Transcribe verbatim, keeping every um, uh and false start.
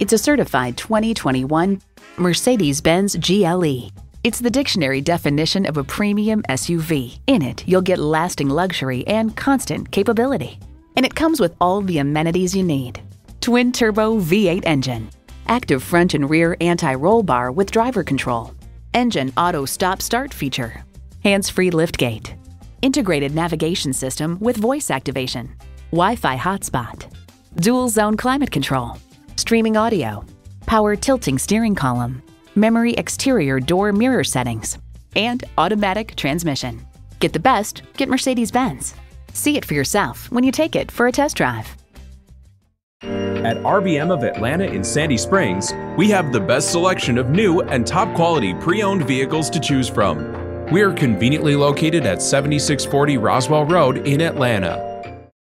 It's a certified twenty twenty-one Mercedes-Benz G L E. It's the dictionary definition of a premium S U V. In it, you'll get lasting luxury and constant capability. And it comes with all the amenities you need. Twin-turbo V eight engine, active front and rear anti-roll bar with driver control, engine auto stop-start feature, hands-free liftgate, integrated navigation system with voice activation, Wi-Fi hotspot, dual-zone climate control, streaming audio, power tilting steering column, memory exterior door mirror settings, and automatic transmission. Get the best, get Mercedes-Benz. See it for yourself when you take it for a test drive. At R B M of Atlanta in Sandy Springs, we have the best selection of new and top-quality pre-owned vehicles to choose from. We are conveniently located at seventy-six forty Roswell Road in Atlanta.